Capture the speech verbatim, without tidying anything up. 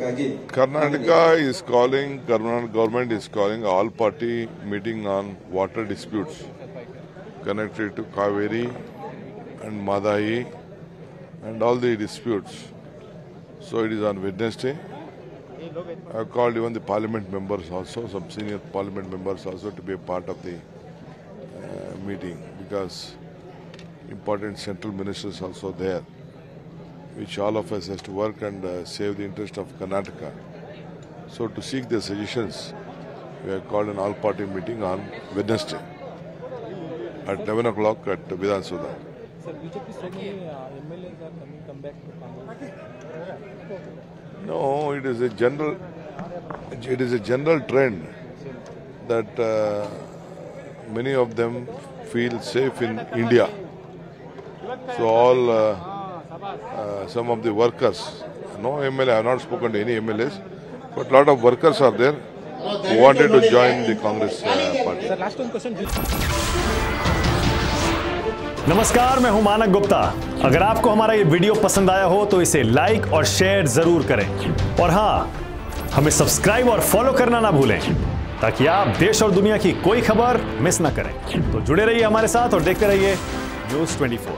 Karnataka is calling, Karnataka government is calling all party meeting on water disputes connected to Kaveri and Madai and all the disputes. So it is on Wednesday. I have called even the parliament members also, some senior parliament members also to be a part of the uh, meeting, because important central ministers also there, which all of us has to work and uh, save the interest of Karnataka. So to seek their suggestions, we have called an all-party meeting on Wednesday at eleven o'clock at Vidhan Soudha. Sir, B J P said M L As are coming back to Congress. No, it is a general, it is a general trend that uh, many of them feel safe in India. So all. Uh, Uh, some of the workers, no M L A, I have not spoken to any M L As, but a lot of workers are there who wanted to join the Congress uh, party. Sir, last one question. नमस्कार, मैं हूं मानक गुप्ता। अगर आपको हमारा ये video पसंद आया हो तो इसे लाइक और शेयर जरूर करें, और हाँ, हमें सब्सक्राइब और फॉलो करना ना भूलें, ताकि आप देश और दुनिया की कोई खबर मिस ना करें। तो जुड़े रहिए हमारे साथ और देखते रहिए न्यूज़ चौबीस।